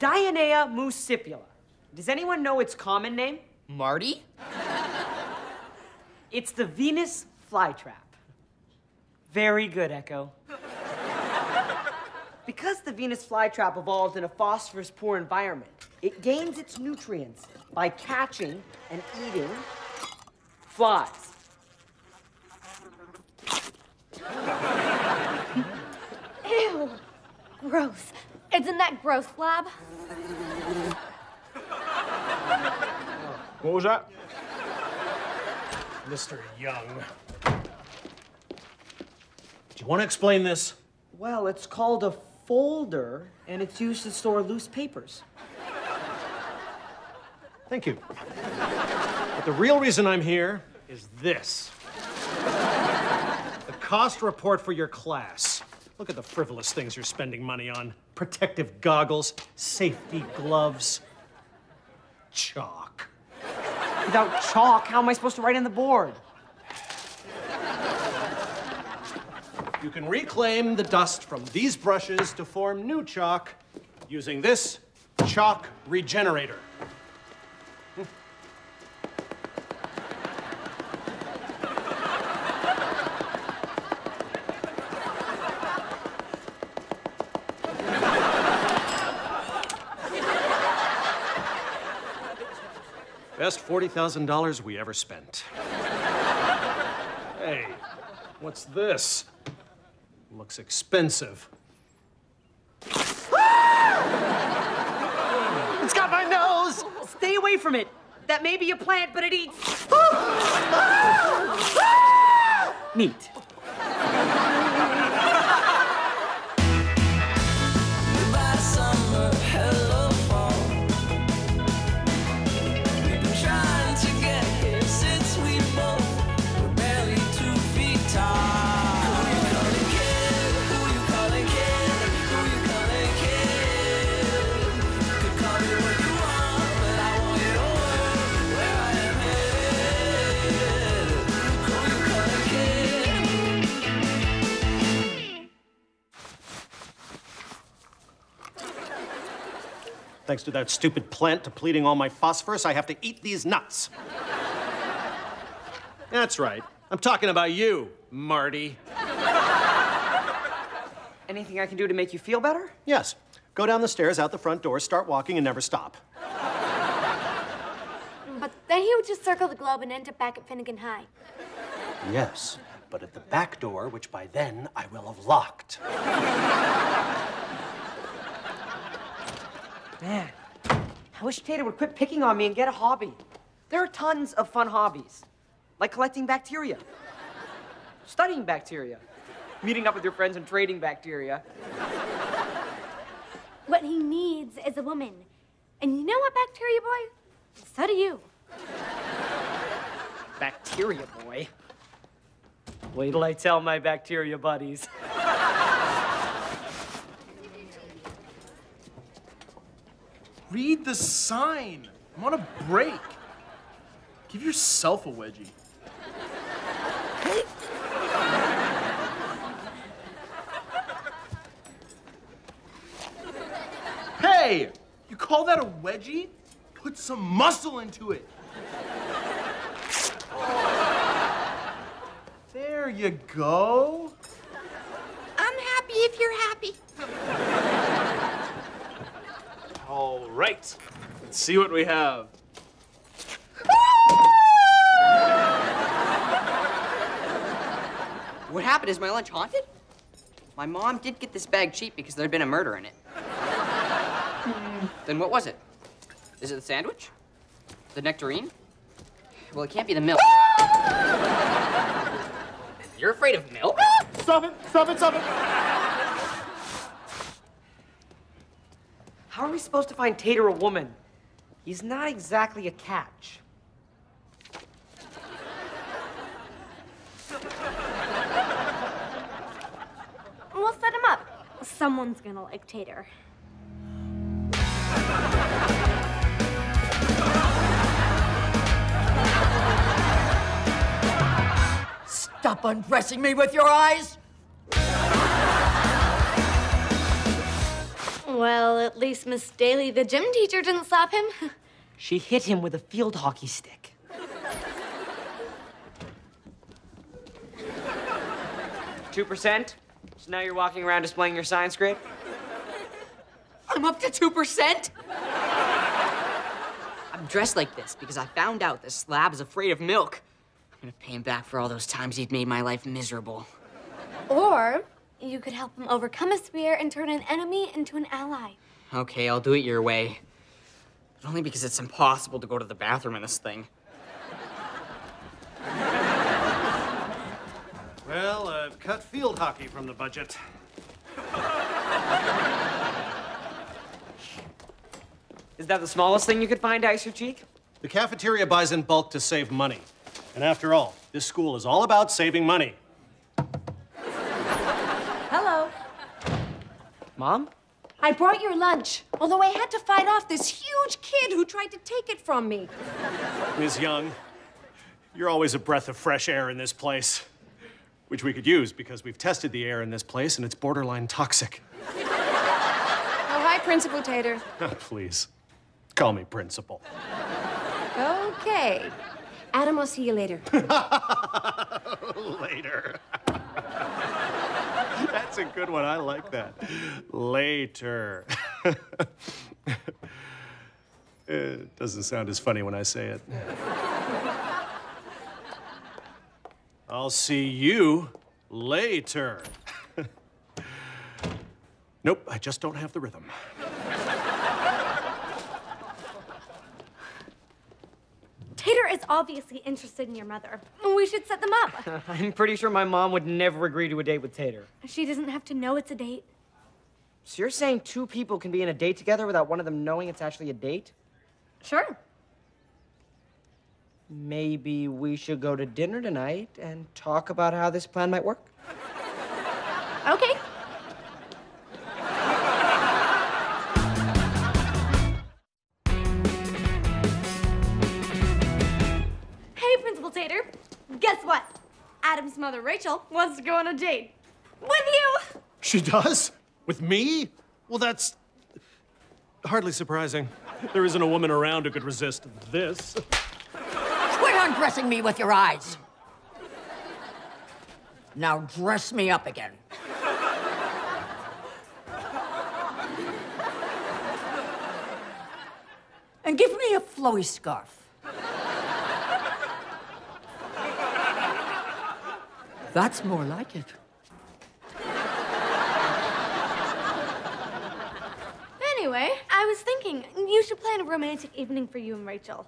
Dionaea muscipula. Does anyone know its common name? Marty? It's the Venus flytrap. Very good, Echo. Because the Venus flytrap evolved in a phosphorus-poor environment, it gains its nutrients by catching and eating flies. Ew, gross. Isn't that gross, Slab? What was that? Mr. Young. Do you want to explain this? Well, it's called a folder, and it's used to store loose papers. Thank you. But the real reason I'm here is this. The cost report for your class. Look at the frivolous things you're spending money on. Protective goggles, safety gloves, chalk. Without chalk, how am I supposed to write on the board? You can reclaim the dust from these brushes to form new chalk using this chalk regenerator. Best $40,000 we ever spent. Hey, what's this? Looks expensive. Ah! It's got my nose! Stay away from it. That may be a plant, but it eats... Ah! Ah! Meat. Thanks to that stupid plant depleting all my phosphorus, I have to eat these nuts. That's right. I'm talking about you, Marty. Anything I can do to make you feel better? Yes. Go down the stairs, out the front door, start walking, and never stop. But then he would just circle the globe and end up back at Finnegan High. Yes, but at the back door, which by then I will have locked. Man, I wish Tater would quit picking on me and get a hobby. There are tons of fun hobbies, like collecting bacteria, studying bacteria, meeting up with your friends and trading bacteria. What he needs is a woman. And you know what, Bacteria Boy? So do you. Bacteria Boy? Wait till I tell my bacteria buddies. Read the sign. I'm on a break. Give yourself a wedgie. Hey! You call that a wedgie? Put some muscle into it. There you go. I'm happy if you're happy. All right, let's see what we have. What happened? Is my lunch haunted? My mom did get this bag cheap because there'd been a murder in it. Then what was it? Is it the sandwich? The nectarine? Well, it can't be the milk. You're afraid of milk? Stop it, stop it, stop it. How are we supposed to find Tater a woman? He's not exactly a catch. We'll set him up. Someone's gonna like Tater. Stop undressing me with your eyes! Well, at least Miss Daly, the gym teacher, didn't slap him. She hit him with a field hockey stick. It's 2%? So now you're walking around displaying your science grade? I'm up to 2%? I'm dressed like this because I found out this slab is afraid of milk. I'm gonna pay him back for all those times he'd made my life miserable. Or you could help him overcome his fear and turn an enemy into an ally. Okay, I'll do it your way. But only because it's impossible to go to the bathroom in this thing. Well, I've cut field hockey from the budget. Is that the smallest thing you could find, Ice Your Cheek? The cafeteria buys in bulk to save money. And after all, this school is all about saving money. Hello. Mom? I brought your lunch, although I had to fight off this huge kid who tried to take it from me. Ms. Young, you're always a breath of fresh air in this place, which we could use because we've tested the air in this place and it's borderline toxic. Oh, hi, Principal Tater. Please, call me Principal. Okay. Adam, I'll see you later. Later. That's a good one. I like that. Later. It doesn't sound as funny when I say it. I'll see you later. Nope, I just don't have the rhythm. Tater is obviously interested in your mother. We should set them up. I'm pretty sure my mom would never agree to a date with Tater. She doesn't have to know it's a date. So you're saying two people can be in a date together without one of them knowing it's actually a date? Sure. Maybe we should go to dinner tonight and talk about how this plan might work. Okay. Tater, guess what? Adam's mother, Rachel, wants to go on a date. With you! She does? With me? Well, that's hardly surprising. There isn't a woman around who could resist this. Quit undressing me with your eyes. Now dress me up again. And give me a flowy scarf. That's more like it. Anyway, I was thinking you should plan a romantic evening for you and Rachel.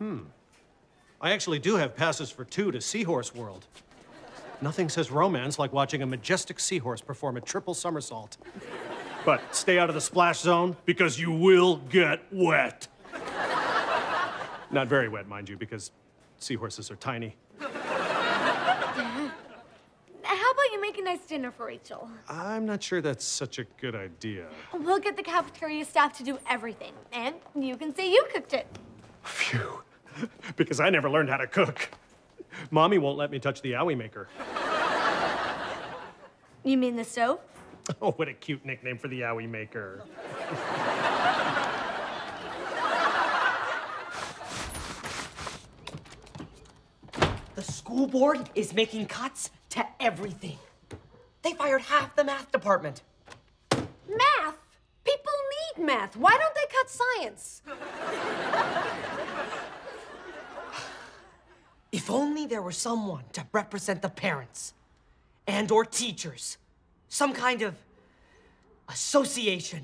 I actually do have passes for two to Seahorse World. Nothing says romance like watching a majestic seahorse perform a triple somersault. But stay out of the splash zone because you will get wet. Not very wet, mind you, because seahorses are tiny. How about you make a nice dinner for Rachel? I'm not sure that's such a good idea. We'll get the cafeteria staff to do everything, and you can say you cooked it. Phew, because I never learned how to cook. Mommy won't let me touch the owie maker. You mean the stove? Oh, what a cute nickname for the owie maker. The school board is making cuts to everything. They fired half the math department. Math? People need math. Why don't they cut science? If only there were someone to represent the parents and or teachers. Some kind of association.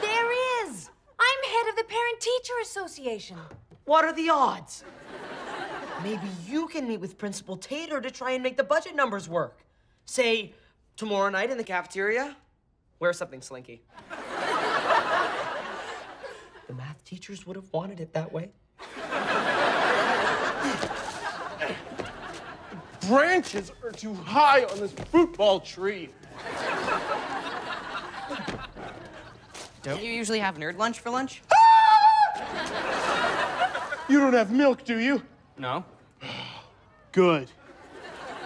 There is. I'm head of the Parent Teacher Association. What are the odds? Maybe you can meet with Principal Tater to try and make the budget numbers work. Say, tomorrow night in the cafeteria, wear something slinky. The math teachers would have wanted it that way. The branches are too high on this football tree. Don't you usually have nerd lunch for lunch? You don't have milk, do you? No. Good.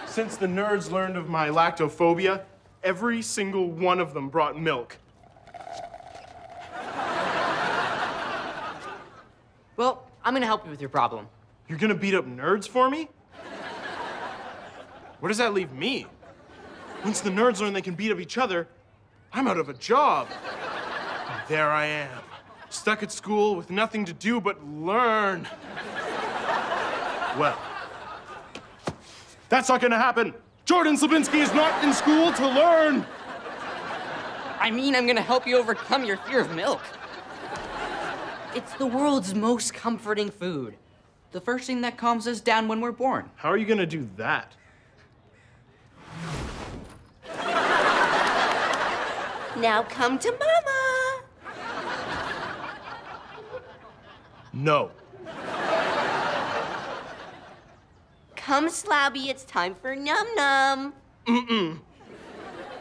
Since the nerds learned of my lactophobia, every single one of them brought milk. Well, I'm gonna help you with your problem. You're gonna beat up nerds for me? Where does that leave me? Once the nerds learn they can beat up each other, I'm out of a job. And there I am, stuck at school with nothing to do but learn. Well, that's not gonna happen. Jordan Slabinski is not in school to learn. I mean, I'm gonna help you overcome your fear of milk. It's the world's most comforting food. The first thing that calms us down when we're born. How are you gonna do that? Now come to Mama. No. Come, Slabby, it's time for num-num. Mm-mm.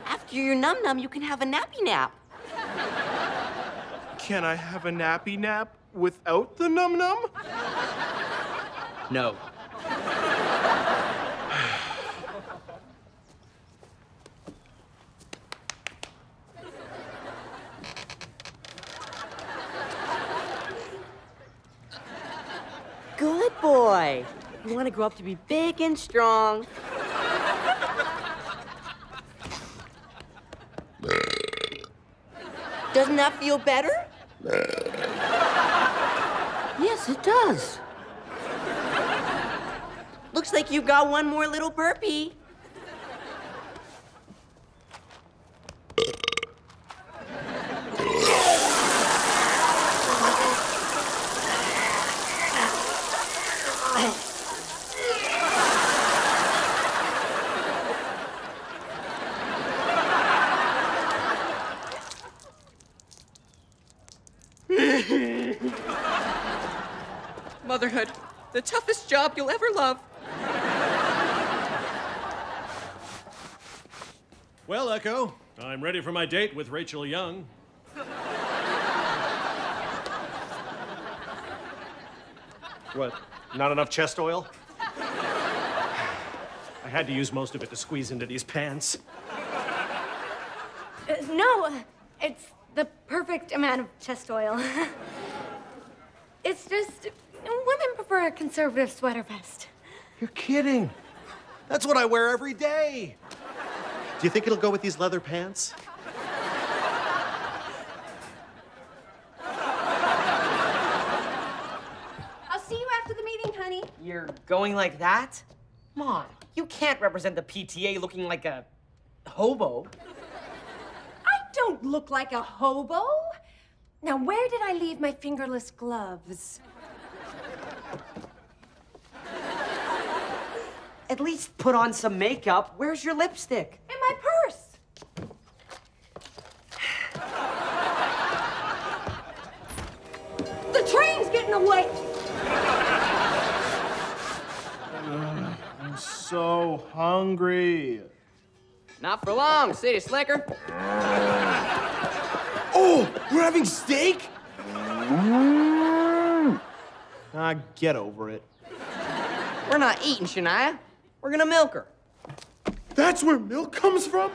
After your num-num, you can have a nappy nap. Can I have a nappy nap without the num-num? No. Good boy. You want to grow up to be big and strong. Doesn't that feel better? Yes, it does. Looks like you got one more little burpee. Motherhood, the toughest job you'll ever love. Well, Echo, I'm ready for my date with Rachel Young. What, not enough chest oil? I had to use most of it to squeeze into these pants. No, it's the perfect amount of chest oil. It's just, women prefer a conservative sweater vest. You're kidding. That's what I wear every day. Do you think it'll go with these leather pants? I'll see you after the meeting, honey. You're going like that? Mom, you can't represent the PTA looking like a hobo. I don't look like a hobo. Now, where did I leave my fingerless gloves? At least put on some makeup. Where's your lipstick? In my purse. The train's getting away. I'm so hungry. Not for long, city slicker. Oh, we're having steak? Get over it. We're not eating, Shania. We're gonna milk her. That's where milk comes from?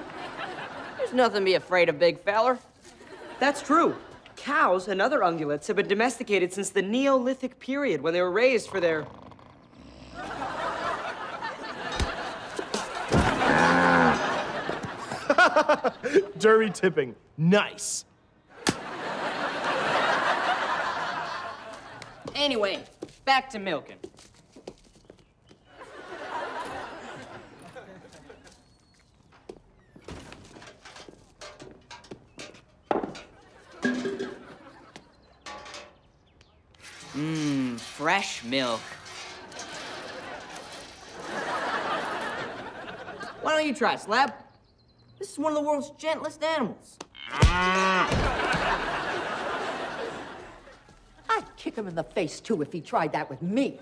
There's nothing to be afraid of, big feller. That's true. Cows and other ungulates have been domesticated since the Neolithic period when they were raised for their... Dirty tipping. Nice. Anyway, back to milking. Mmm, fresh milk. Why don't you try, Slab? This is one of the world's gentlest animals. I'd kick him in the face, too, if he tried that with me.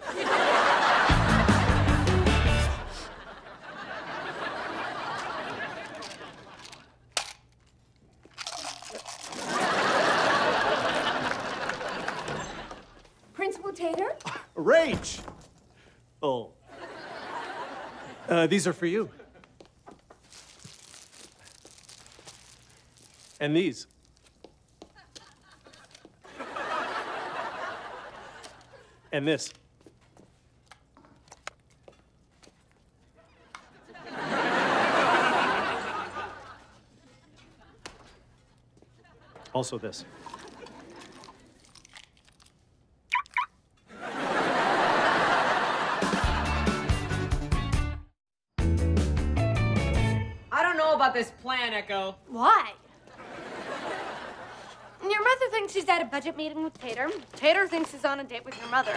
Rach! Oh. These are for you. And these. And this. Also this. This plan, Echo. Why? Your mother thinks he's at a budget meeting with Tater. Tater thinks he's on a date with your mother.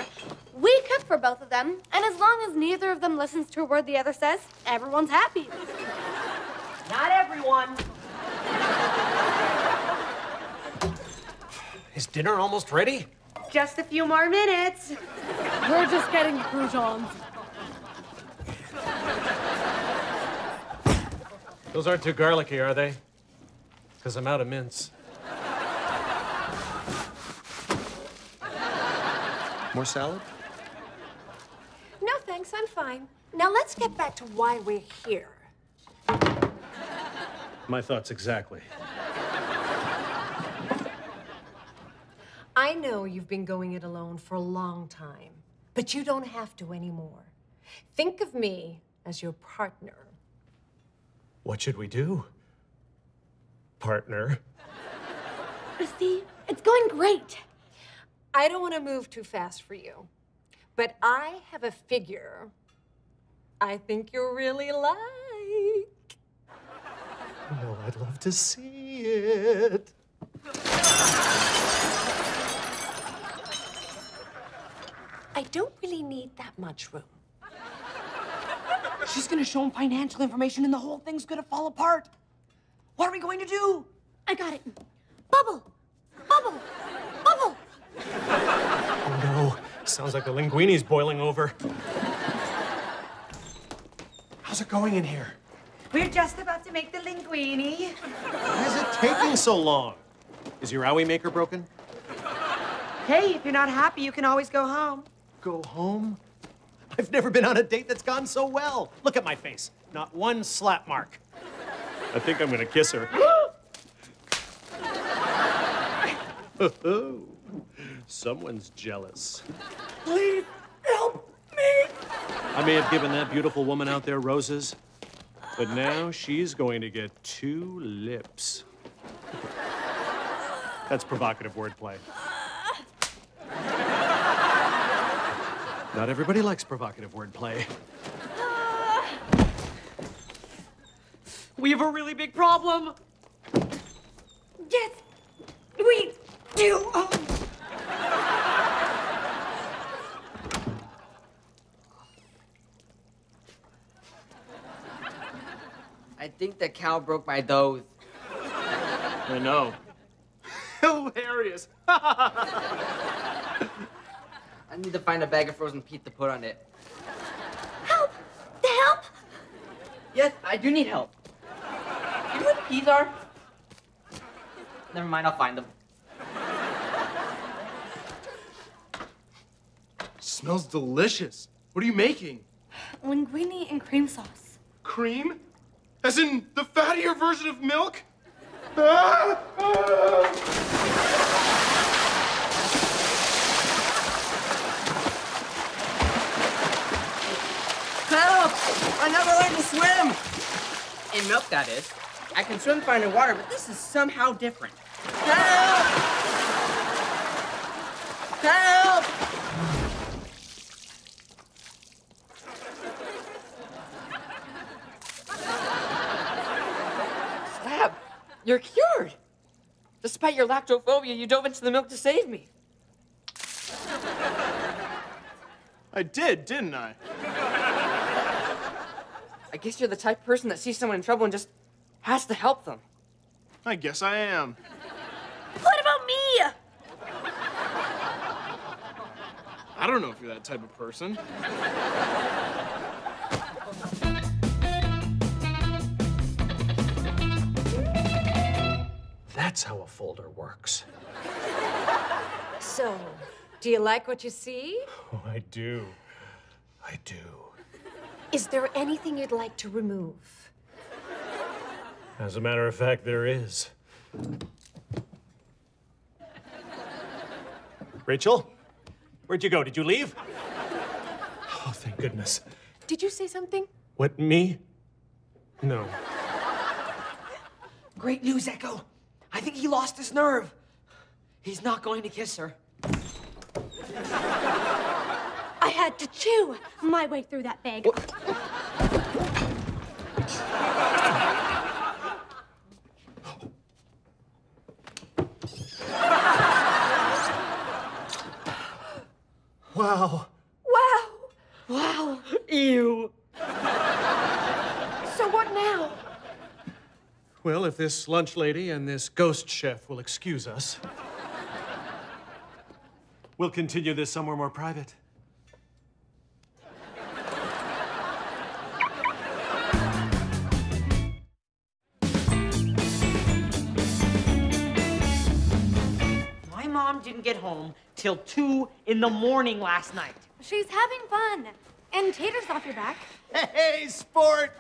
We cook for both of them, and as long as neither of them listens to a word the other says, everyone's happy. Not everyone. Is dinner almost ready? Just a few more minutes. We're just getting croutons. Those aren't too garlicky, are they? Because I'm out of mince. More salad? No, thanks. I'm fine. Now, let's get back to why we're here. My thoughts exactly. I know you've been going it alone for a long time, but you don't have to anymore. Think of me as your partner. What should we do, partner? See, it's going great. I don't want to move too fast for you, but I have a figure I think you'll really like. Oh, I'd love to see it. I don't really need that much room. She's gonna show him financial information and the whole thing's gonna fall apart. What are we going to do? I got it. Bubble! Bubble! Bubble! Oh no, sounds like the linguini's boiling over. How's it going in here? We're just about to make the linguini. Why is it taking so long? Is your owie maker broken? Hey, if you're not happy, you can always go home. Go home? I've never been on a date that's gone so well. Look at my face. Not one slap mark. I think I'm gonna kiss her. Oh, someone's jealous. Please help me. I may have given that beautiful woman out there roses, but now she's going to get two lips. That's provocative wordplay. Not everybody likes provocative wordplay. We have a really big problem. Yes, we do. Oh. I think the cow broke my nose. I know. Hilarious. I need to find a bag of frozen pizza to put on it. Help! The help? Yes, I do need help. Do you know what peas are? Never mind, I'll find them. Smells delicious. What are you making? Linguine and cream sauce. Cream? As in the fattier version of milk? Help! I never learned to swim! In milk, that is. I can swim fine in water, but this is somehow different. Help! Help! Slab, you're cured! Despite your lactophobia, you dove into the milk to save me. I did, didn't I? I guess you're the type of person that sees someone in trouble and just has to help them. I guess I am. What about me? I don't know if you're that type of person. That's how a folder works. So, do you like what you see? Oh, I do. I do. Is there anything you'd like to remove? As a matter of fact, there is. Rachel, where'd you go? Did you leave? Oh, thank goodness. Did you say something? What, me? No. Great news, Echo. I think he lost his nerve. He's not going to kiss her. I had to chew my way through that bag. Wow. Wow. Wow. Ew. So what now? Well, if this lunch lady and this ghost chef will excuse us, we'll continue this somewhere more private. My mom didn't get home till 2 in the morning last night. She's having fun. And Tater's off your back. Hey, sport!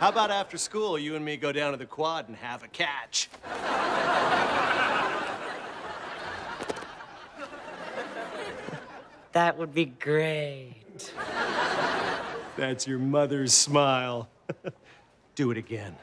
How about after school, you and me go down to the quad and have a catch? That would be great. That's your mother's smile. Do it again.